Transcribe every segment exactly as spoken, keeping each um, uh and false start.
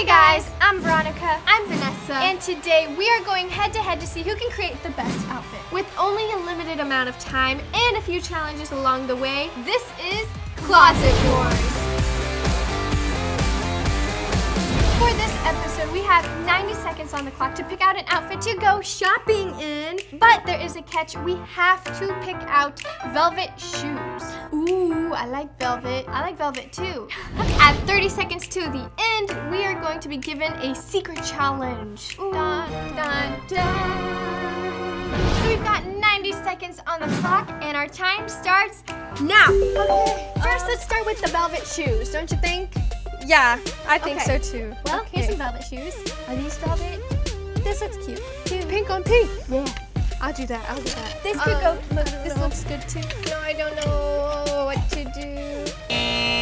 Hey guys, I'm Veronica. I'm Vanessa. And today we are going head to head to see who can create the best outfit. With only a limited amount of time and a few challenges along the way, this is Closet Wars. For this episode, we have ninety seconds on the clock to pick out an outfit to go shopping in. But there is a catch. We have to pick out velvet shoes. Ooh, I like velvet. I like velvet too. At thirty seconds to the end, we are going to be given a secret challenge. Ooh. Dun, dun, dun. So we've got ninety seconds on the clock, and our time starts now. Okay. First, um, let's start with the velvet shoes, don't you think? Yeah, I think okay. so too. Well, okay. Here's some velvet shoes. Are these velvet? This looks cute. Dude, pink on pink. Yeah. I'll do that, I'll do that. This um, could go, look, this know. looks good too. No, I don't know what to do.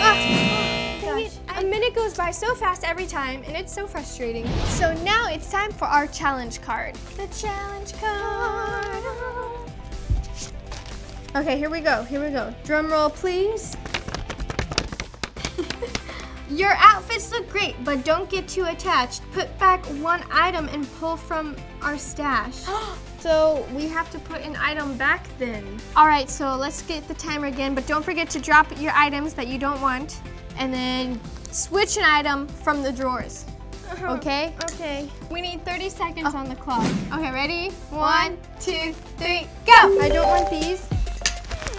Ah, gosh. I, a minute goes by so fast every time, and it's so frustrating. So now it's time for our challenge card. The challenge card. Okay, here we go, here we go. Drum roll, please. Your outfits look great, but don't get too attached. Put back one item and pull from our stash. So we have to put an item back then. All right, so let's get the timer again, but don't forget to drop your items that you don't want, and then switch an item from the drawers. Uh-huh. Okay? Okay. We need thirty seconds oh. on the clock. Okay, ready? One, two, three, go! I don't want these.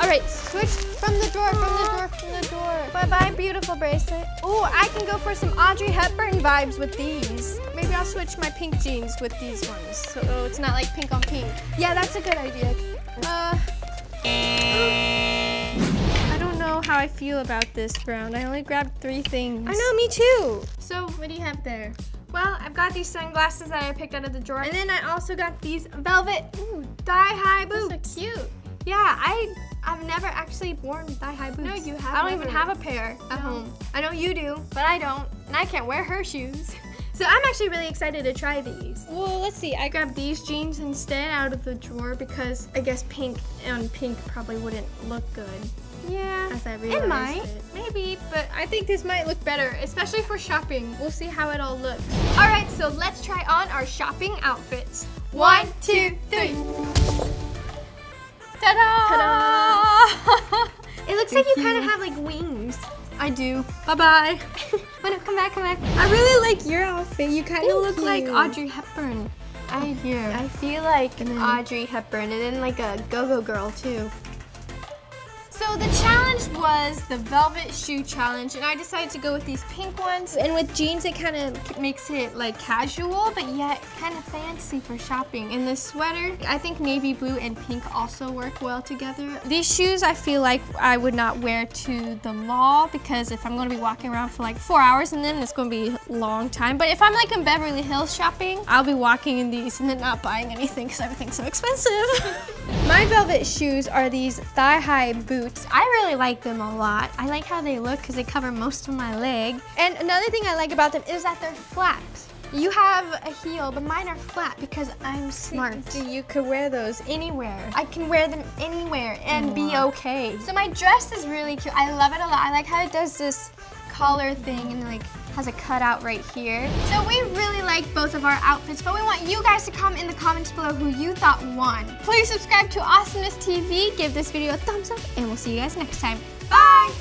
All right, switch from the drawer, from the drawer, from the drawer. Bye-bye, beautiful bracelet. Oh, I can go for some Audrey Hepburn vibes with these. Maybe I'll switch my pink jeans with these ones, so it's not like pink on pink. Yeah, that's a good idea. Uh, I don't know how I feel about this round. I only grabbed three things. I know, me too. So, what do you have there? Well, I've got these sunglasses that I picked out of the drawer, and then I also got these velvet ooh, thigh-high boots. Those are cute. Yeah, I... I've never actually worn thigh-high boots. No, you haven't. I don't never. even have a pair at no. home. I know you do, but I don't, and I can't wear her shoes. So I'm actually really excited to try these. Well, let's see. I grabbed these jeans instead out of the drawer because I guess pink on pink probably wouldn't look good. Yeah, as I realized it might, it. maybe, but I think this might look better, especially for shopping. We'll see how it all looks. All right, so let's try on our shopping outfits. One, two, three. Ta-da! Ta-da! It looks like you kind of have like wings. I do. Bye-bye. Oh, no, come back, come back. I really like your outfit. You kind of look you. like Audrey Hepburn. I do. I feel like then, Audrey Hepburn, and then like a go-go girl too. So the challenge was the velvet shoe challenge, and I decided to go with these pink ones. And with jeans, it kind of makes it like casual, but yet kind of fancy for shopping. And this sweater, I think navy blue and pink also work well together. These shoes, I feel like I would not wear to the mall because if I'm gonna be walking around for like four hours and then it's gonna be a long time. But if I'm like in Beverly Hills shopping, I'll be walking in these and then not buying anything because everything's so expensive. My velvet shoes are these thigh-high boots. I really like them a lot. I like how they look because they cover most of my leg. And another thing I like about them is that they're flat. You have a heel, but mine are flat because I'm smart. So you could wear those anywhere. I can wear them anywhere and wow. be okay. So my dress is really cute. I love it a lot. I like how it does this collar thing and like has a cutout right here. So we really like both of our outfits, but we want you guys to comment in the comments below who you thought won. Please subscribe to Awesomeness T V, give this video a thumbs up, and we'll see you guys next time. Bye!